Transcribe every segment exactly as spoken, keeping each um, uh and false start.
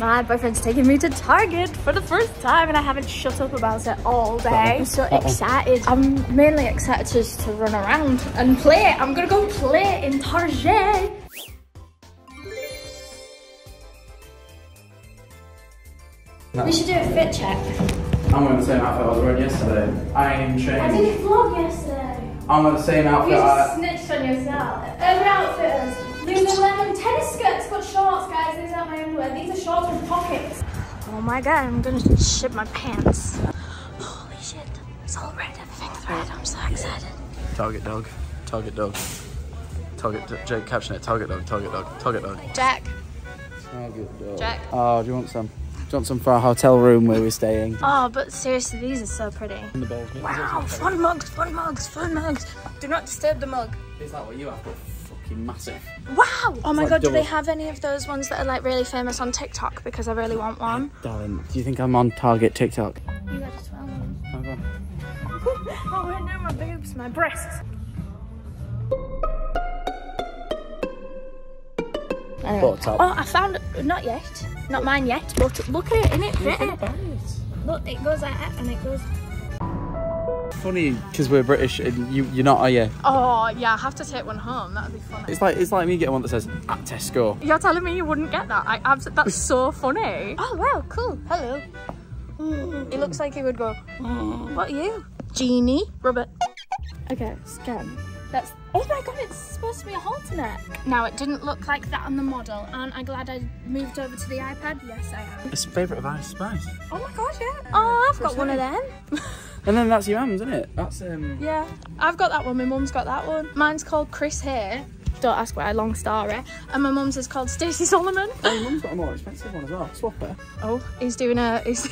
My boyfriend's taking me to Target for the first time and I haven't shut up about it all day. I'm so uh-oh. excited. I'm mainly excited just to run around and play. I'm gonna go play in Target. No. We should do a fit check. I'm wearing the same outfit I was wearing yesterday. I am changed. I did a vlog yesterday. I'm wearing the same outfit You just I... snitched on yourself. Urban Outfitters. Lululemon tennis skirts, got shorts, guys. These aren't my underwear. These are shorts with pockets. Oh my god, I'm gonna shit my pants. Holy shit. It's all red. Everything's red. I'm so excited. Target dog. Target dog. Target. Jake, caption it. Target dog. Target dog. Target dog. Jack. Target dog. Jack. Oh, do you want some? Do you want some for our hotel room where we're staying? Oh, but seriously, these are so pretty. In the bowl, wow, fun mugs, fun mugs, fun mugs. Do not disturb the mug. Is that what you have? Fucking massive. Wow! It's oh my like god, double. Do they have any of those ones that are like really famous on TikTok? Because I really want one. Darling, do you think I'm on Target TikTok? You got to twelve. Okay. Oh, wait, no, my boobs, my breasts. Anyway. Oh, I found it. Not yet. Not mine yet. But look at it, isn't it? Look, it. look, it goes like that and it goes. Funny, because we're British and you, you're not, are you? Oh, yeah, I have to take one home. That would be funny. It's like it's like me getting one that says, at Tesco. You're telling me you wouldn't get that? I absolutely, that's so funny. Oh, wow, cool. Hello. Mm. It looks like he would go, mm. What are you? Genie. Robert. Okay, scan. That's, oh my god, it's supposed to be a halter neck. Now, it didn't look like that on the model. Aren't I glad I moved over to the iPad? Yes, I am. It's a favourite of Ice Spice. Oh my god, yeah. Oh, I've got one of them. And then that's your mum's, isn't it? That's, um... yeah, I've got that one. My mum's got that one. Mine's called Chris here. Don't ask why, long story. And my mum's is called Stacey Solomon. Oh, your mum's got a more expensive one as well. Swap it. Oh, he's doing a... He's...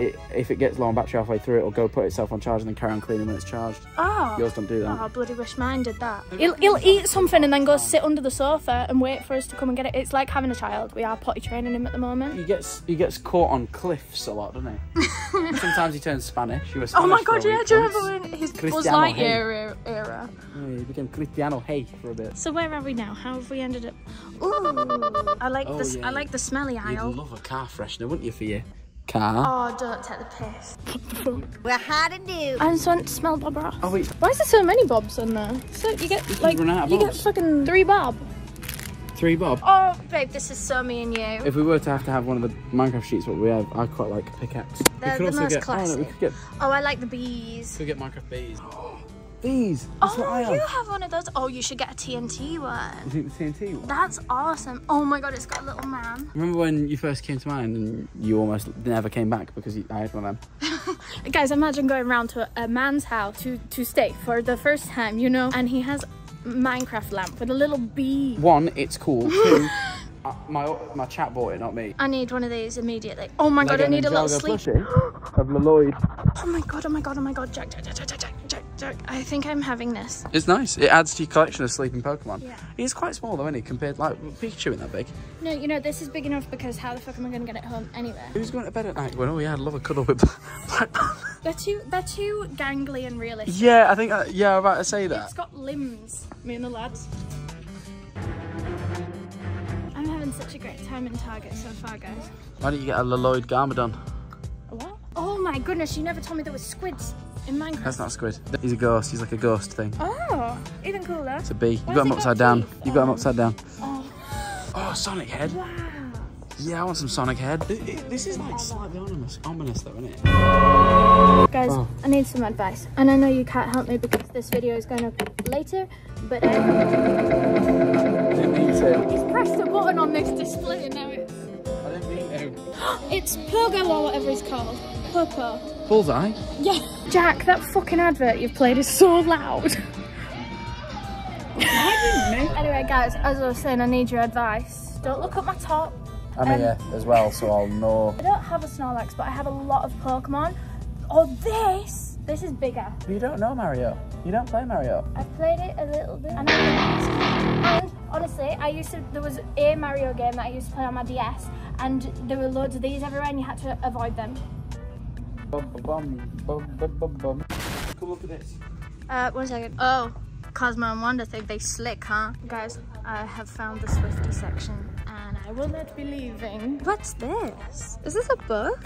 It, if it gets low on battery halfway through, it'll go put itself on charge and then carry on cleaning when it's charged. Oh. Yours don't do that. Oh, I bloody wish mine did that. He'll, he'll eat something and then go sit under the sofa and wait for us to come and get it. It's like having a child. We are potty training him at the moment. He gets he gets caught on cliffs a lot, doesn't he? Sometimes he turns Spanish. He was Spanish. Oh my god, yeah, do you remember when his Buzz Lightyear era? era. Oh, he became Cristiano Hay for a bit. So where are we now? How have we ended up? Ooh, I like oh, this. Yeah. I like the smelly aisle. You'd love a car freshener, wouldn't you, for you? Car. Oh, don't take the piss. We're hard to do. I just want to smell Bob Ross. Oh wait. Why is there so many Bobs on there? So you get like you, you get fucking three Bob. Three Bob. Oh babe, this is so me and you. If we were to have to have one of the Minecraft sheets, what we have, I quite like a pickaxe. They're the most get, classic. Oh, no, we could get, oh, I like the bees. We could get Minecraft bees. Bees. That's oh, what I have. You have one of those. Oh, you should get a T N T one. You think the T N T one? That's awesome. Oh my god, it's got a little man. Remember when you first came to mine and you almost never came back because you, I had one of them? Guys, imagine going around to a man's house to, to stay for the first time, you know? And he has a Minecraft lamp with a little bee. One, it's cool. Two, I, my, my chat bought it, not me. I need one of these immediately. Oh my god, I need a little sleep. Of Lloyd. Oh my god, oh my god, oh my god. Jack, Jack, Jack, Jack, Jack. I think I'm having this. It's nice. It adds to your collection of sleeping Pokemon. Yeah. He's quite small though, isn't he? Compared like Pikachu ain't that big. No, you know this is big enough because how the fuck am I going to get it home anywhere? Who's going to bed at night? Going, oh yeah, I'd love a cuddle with Black Panther. They're too, they're too gangly and realistic. Yeah, I think. I, yeah, I'm about to say that. It's got limbs. Me and the lads. I'm having such a great time in Target so far, guys. Why don't you get a Lloyd Garmadon? A what? Oh my goodness! You never told me there was squids. In Minecraft. That's not a squid. He's a ghost. He's like a ghost thing. Oh, even cooler. It's a bee. You've got him upside down. You've got him upside down. Oh. Oh, Sonic head. Wow. Yeah, I want some Sonic head. It, it, this is like slightly ominous, ominous though, isn't it? Guys, oh. I need some advice. And I know you can't help me because this video is going up later, but... Uh, I didn't mean to. He's pressed a button on this display and now it's... I didn't mean to. It's Pogo or whatever it's called. Popo. Bullseye? Yeah. Jack, that fucking advert you've played is so loud. Anyway, guys, as I was saying, I need your advice. Don't look at my top. I'm um, here as well, so I'll know. I don't have a Snorlax, but I have a lot of Pokemon. Oh, this! This is bigger. You don't know Mario. You don't play Mario. I played it a little bit. And, I and honestly, I used to. There was a Mario game that I used to play on my D S, and there were loads of these everywhere, and you had to avoid them. Bum, bum, bum, bum, bum, bum. Come look at this. Uh, one second. Oh, Cosmo and Wanda think they slick, huh? Guys, I have found the Swiftie section and I I will not be leaving. What's this? Is this a book?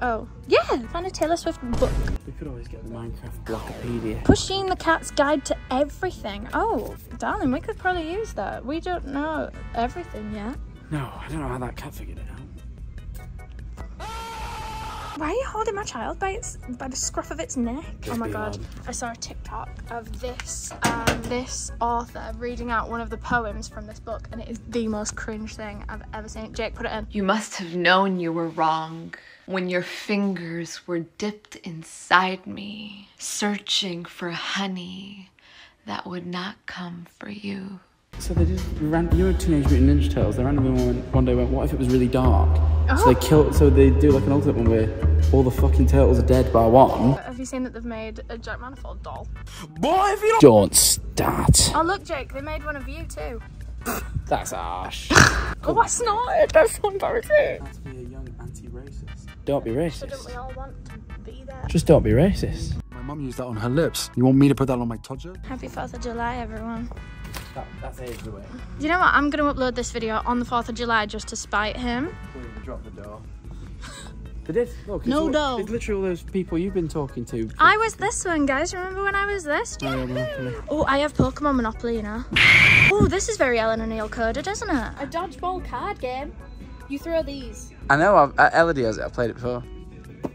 Oh, yeah, I found a Taylor Swift book. We could always get the Minecraft Blockopedia. Pushing the Cat's Guide to Everything. Oh, darling, we could probably use that. We don't know everything yet. No, I don't know how that cat figured it out. Why are you holding my child by its by the scruff of its neck? Just oh my god! Long. I saw a TikTok of this um, this author reading out one of the poems from this book, and it is the most cringe thing I've ever seen. Jake, put it in. You must have known you were wrong when your fingers were dipped inside me, searching for honey that would not come for you. So they just ran. You were Teenage Mutant Ninja Turtles. They randomly went, one day went, what if it was really dark? Oh. So they killed. So they do like an alternate one where all the fucking turtles are dead by one. Have you seen that they've made a Jack Manifold doll? Boy, if you don't start. Oh look, Jake, they made one of you too. That's Ash. Oh, that's not. That's so embarrassing. That's be a young anti-racist. Don't be racist. So don't we all want to be there? Just don't be racist. My mum used that on her lips. You want me to put that on my todger? Happy Fourth of July, everyone. That, that's ages away. You know what? I'm going to upload this video on the fourth of July just to spite him. We dropped the door. They did. Look, no dough. It's literally those people you've been talking to. I was this one, guys. Remember when I was this? Oh, I have Pokemon Monopoly, you know. Oh, this is very Eleanor Neale coded, isn't it? A dodgeball card game. You throw these. I know. I've, uh, Elodie has it. I've played it before. Um,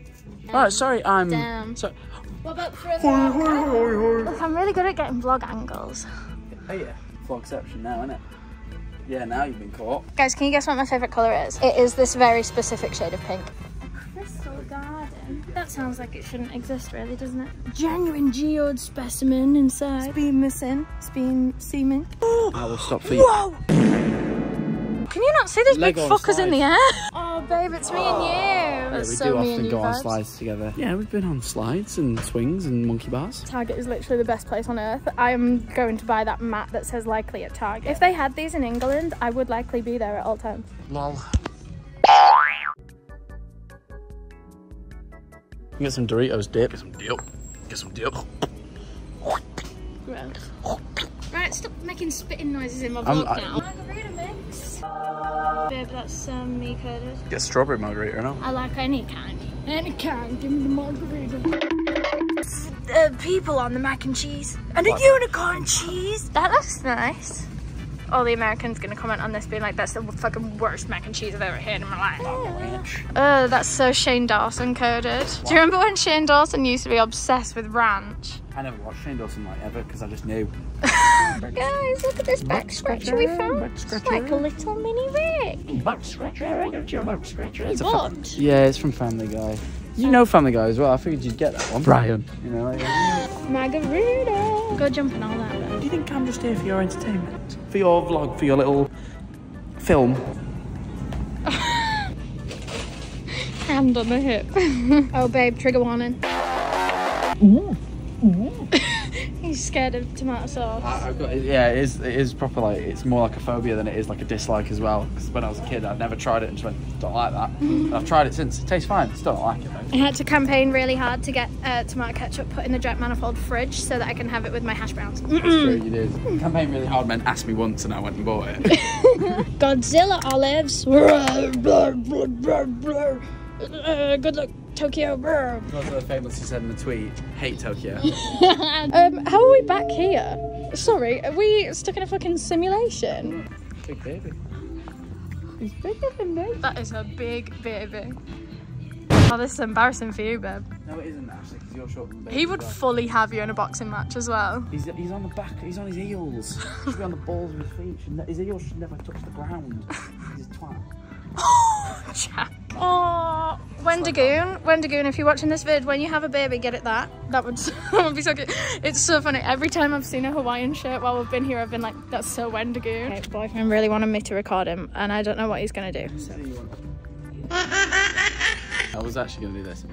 Alright, sorry. I'm... Damn. Sorry. What about throwing the oh, Look, I'm really good at getting vlog angles. Oh, yeah. Vlogception now, isn't it? Yeah, now you've been caught. Guys, can you guess what my favourite colour is? It is this very specific shade of pink. Crystal garden? That sounds like it shouldn't exist really, doesn't it? Genuine geode specimen inside. It's been missing. It's been seeming. I will stop for you. Whoa! Can you not see those Lego big fuckers in the air? Oh, babe, it's me oh. and you. Yeah, That's we so do often go vibes. on slides together. Yeah, we've been on slides and swings and monkey bars. Target is literally the best place on earth. I am going to buy that mat that says likely at Target. If they had these in England, I would likely be there at all times. Lol. Get some Doritos dip. Get some dip. Get some dip. Gross. Right, stop making spitting noises in my vlog um, I, now. Margarita mix. Babe, that's um, me coded. Get strawberry margarita, no? I like any kind. Any kind, give me the margarita. Uh, people on the mac and cheese. And what? A unicorn cheese. That looks nice. All the Americans gonna comment on this being like, that's the fucking worst mac and cheese I've ever had in my life. Oh, yeah. uh, that's so Shane Dawson coded. What? Do you remember when Shane Dawson used to be obsessed with ranch? I never watched Shane Dawson like ever because I just knew. Guys, look at this back scratcher we found. Back scratcher. It's like a little mini Rick. Back scratcher, I got your back scratcher. It's what? Yeah, it's from Family Guy. You know Family Guy as well. I figured you'd get that one. Brian. You know, like, margarita. Go jumping all that. Though. Do you think I'm just here for your entertainment? For your vlog, for your little film? Hand on the hip. Oh, babe, trigger warning. Ooh. Ooh. He's scared of tomato sauce. I, I've got, yeah, it is, it is proper, like, it's more like a phobia than it is like a dislike as well. Because when I was a kid, I'd never tried it and just went, don't like that. And I've tried it since. It tastes fine, still don't like it though. I had to campaign really hard to get uh, tomato ketchup put in the Jack Manifold fridge so that I can have it with my hash browns. That's true, you did. Campaign really hard, man. Asked me once and I went and bought it. Godzilla olives. Uh, good luck, Tokyo. Godzilla famously said in the tweet, hate Tokyo. um, how are we back here? Sorry, are we stuck in a fucking simulation? Big baby. He's bigger than me. That is a big baby. Oh, this is embarrassing for you, babe. No, it isn't, actually, because you're short. He would well. fully have you in a boxing match as well. He's, he's on the back, he's on his heels. He's on the balls of his feet. His heels should never touch the ground. He's a twat. Oh, Jack. Oh, Wendigoon, Wendigoon, if you're watching this vid, when you have a baby, get it that. That would, that would be so good. It's so funny. Every time I've seen a Hawaiian shirt while we've been here, I've been like, that's so Wendigoon. My boyfriend really wanted me to record him, and I don't know what he's going to do. So. I was actually going to do this.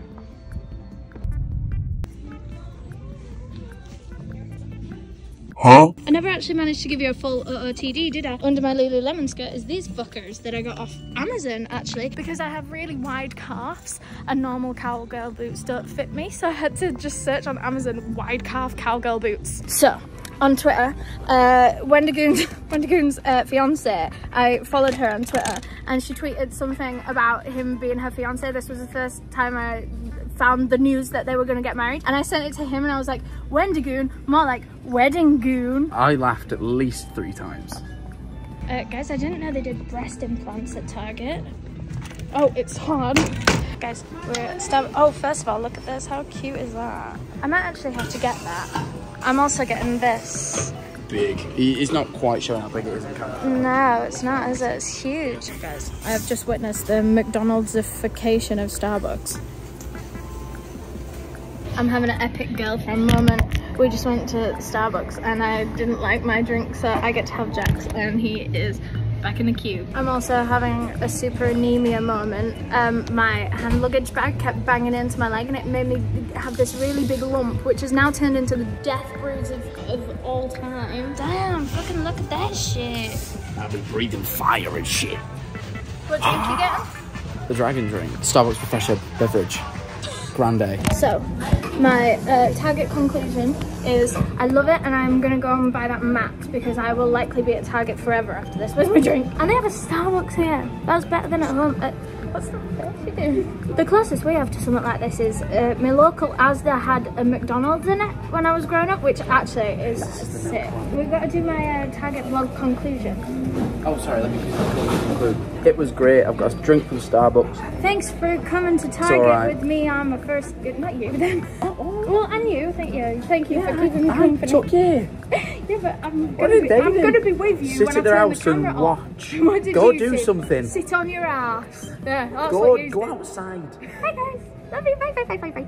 Huh? I never actually managed to give you a full O O T D, did I? Under my Lululemon skirt is these fuckers that I got off Amazon, actually, because I have really wide calves and normal cowgirl boots don't fit me, so I had to just search on Amazon wide calf cowgirl boots. So on Twitter. Uh, Wendigoon's, Wendigoon's uh, fiance, I followed her on Twitter, and she tweeted something about him being her fiance. This was the first time I found the news that they were going to get married, and I sent it to him and I was like, Wendigoon, more like wedding goon. I laughed at least three times. Uh, guys, I didn't know they did breast implants at Target. Oh, it's hard. Guys, we're at Starbucks. Oh, first of all, look at this. How cute is that? I might actually have to get that. I'm also getting this. Big. It's not quite showing how big it is in camera. No, it's not, is it? It's huge. Guys, I have just witnessed the McDonald'sification of Starbucks. I'm having an epic girlfriend moment. We just went to Starbucks and I didn't like my drink, so I get to have Jack's and he is back in the queue. I'm also having a super anemia moment. Um, my hand luggage bag kept banging into my leg and it made me have this really big lump, which has now turned into the death bruise of, of all time. Damn, fucking look at that shit. I've been breathing fire and shit. What drink you get? The dragon drink. Starbucks professional beverage. Grande. So, my uh, Target conclusion is I love it, and I'm gonna go and buy that map because I will likely be at Target forever after this with my drink. And they have a Starbucks here. That was better than at home. Uh, what's that doing? The closest we have to something like this is uh, my local Asda had a McDonald's in it when I was growing up, which actually is sick. We've got to do my uh, Target vlog conclusion. Oh, sorry, let me conclude. It was great. I've got a drink from Starbucks. Thanks for coming to Target right. with me on my first, not you then. Oh, oh. Well, and you, thank you. Thank you yeah, for keeping me company. Took you. Yeah, but I'm gonna, be, I'm gonna be with you sit when I turn their the camera and watch. What did go you do sit? something. Sit on your ass. Yeah, that's go, what you go do. Go outside. Bye guys. Love you. Bye bye bye bye bye.